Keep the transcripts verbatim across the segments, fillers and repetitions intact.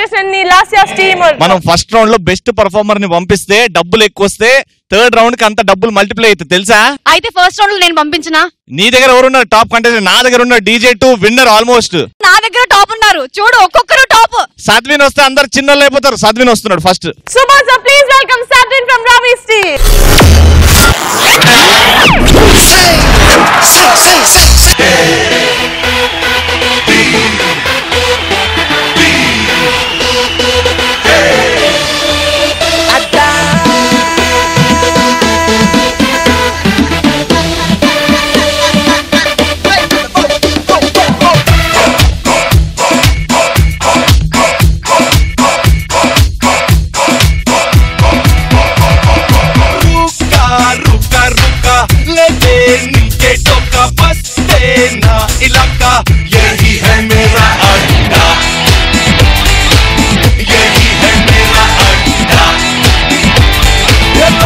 competition ni last year's team. Manam first round lo best performer ni pampiste double ekkoste third round ki anta double multiply aithe telusa. Aithe first round lo nenu pampinchina. Nee dagara evaru unnaru top contestant, naa dagara unna D J two winner almost. Naa dagara top unnaru. Chudu okkokkaru top. Sadhwin vaste andaru chinnalu ayipotaru. Sadhwin vastunnadu first. Super, so please welcome Sadhwin from Ravi's team. Say, say, say, say, say. यही है मेरा अड्डा, यही है मेरा अड्डा।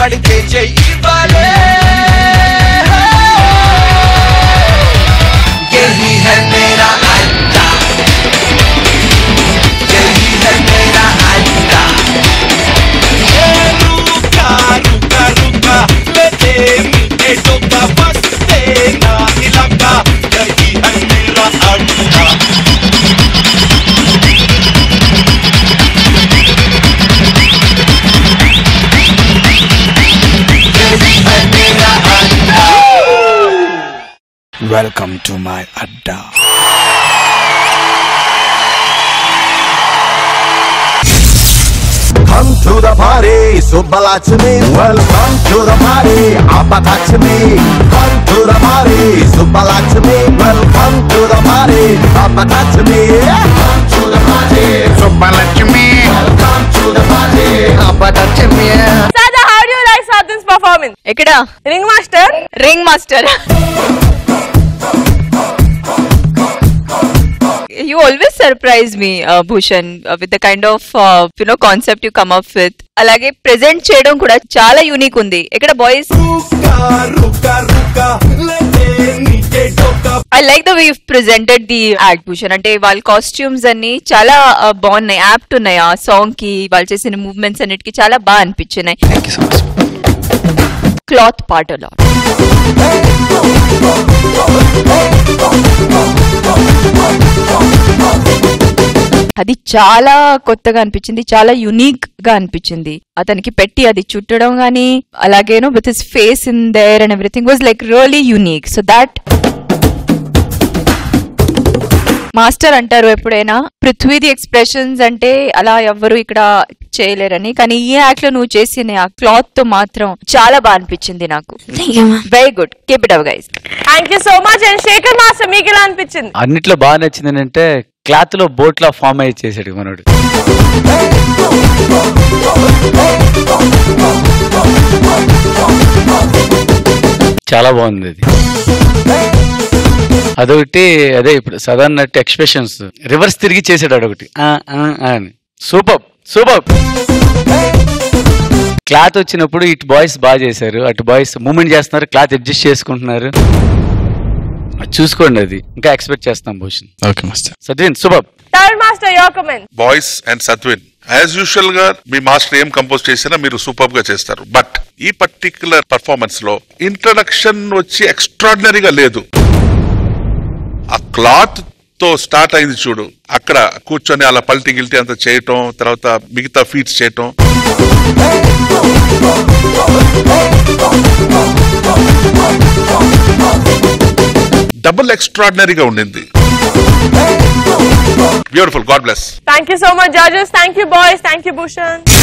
పడితే చెయ్యి బాలే యహీ హై మేరా అడ్డా యహీ హై మేరా అడ్డా ఏ రూకా రూకా రూకా లేతే మీటే టోకా బస్తే నా ఇలాకా యహీ high Mera Adda Welcome to my adda. Come to the party, Subalakshmi. Welcome to the party, Apatatami. Come to the party, Subalakshmi. Welcome to the party, Apatatami. Come to the party, Subalakshmi. Welcome to the party, Apatatami. Sada, how do you like Sadhwin's performance? Ekada, ring master, ring master. You always surprise me, uh, Bhushan, uh, with the kind of uh, you know concept you come up with. Alage present cheyadam kuda chala unique undi. Ikkada boys, I like the way you've presented the act, Bhushan. Ante val costumes anni chala uh, bonnai apt unnai aa song ki val chesina movements annitiki chala ba anpinchinayi. Thank you so much. Cloth part a lot. అది చాలా కొత్తగా అనిపించింది, చాలా unique గా అనిపించింది. అతనికి పెట్టి అది చుట్టడం గానీ అలాగేనో with his face in there and everything was like really unique. So that master అంటారు ఎప్పుడైనా. పృథ్వీది ఎక్స్ప్రెషన్స్ అంటే అలా ఎవ్వరు ఇక్కడ చేయలేరని, కానీ ఈ యాక్ట్ లో నువ్వు చేసిన ఆ క్లాత్ తో మాత్రం చాలా బాగా అనిపించింది నాకు. Very good, keep it up guys. Thank you so much. And Shekhar master మీకు ఎలా అనిపించింది? అన్నిట్లో బాగా నచ్చింది అంటే క్లాత్ లో బోట్ లా ఫామ్ అయ్యి చేసాడు మనోడు. చాలా బాగుంది అది. అదొకటి, అదే ఇప్పుడు సాధారణ ఎక్స్ప్రెషన్స్ రివర్స్ తిరిగి చేసాడు అదొకటి. Super super. క్లాత్ వచ్చినప్పుడు ఇటు బాయ్స్ బాగా చేశారు, అటు బాయ్స్ మూమెంట్ చేస్తున్నారు, క్లాత్ అడ్జస్ట్ చేసుకుంటున్నారు. చూసుకోండి అది, ఇంకా ఎక్స్పెక్ట్ చేస్తాం Bhushan. Okay master. Sadvin super. Boys and Sadvin as usual గా మీ మాస్టర్ ఏం కంపోజ్ చేసినా మీరు సూపర్ గా చేస్తారు. బట్ ఈ పర్టికులర్ పర్ఫార్మెన్స్ లో ఇంట్రడక్షన్ వచ్చి ఎక్స్ట్రాడినరీగా లేదు. ఆ క్లాత్ తో స్టార్ట్ అయింది చూడు, అక్కడ కూర్చొని అలా పల్టీ గిల్టీ అంతా చేయటం, తర్వాత మిగతా ఫీట్స్ చేయటం, డబుల్ ఎక్స్ట్రాడినరీగా ఉండింది. Beautiful. God bless. Thank you so much, judges. Thank you, boys. Thank you, Bhushan.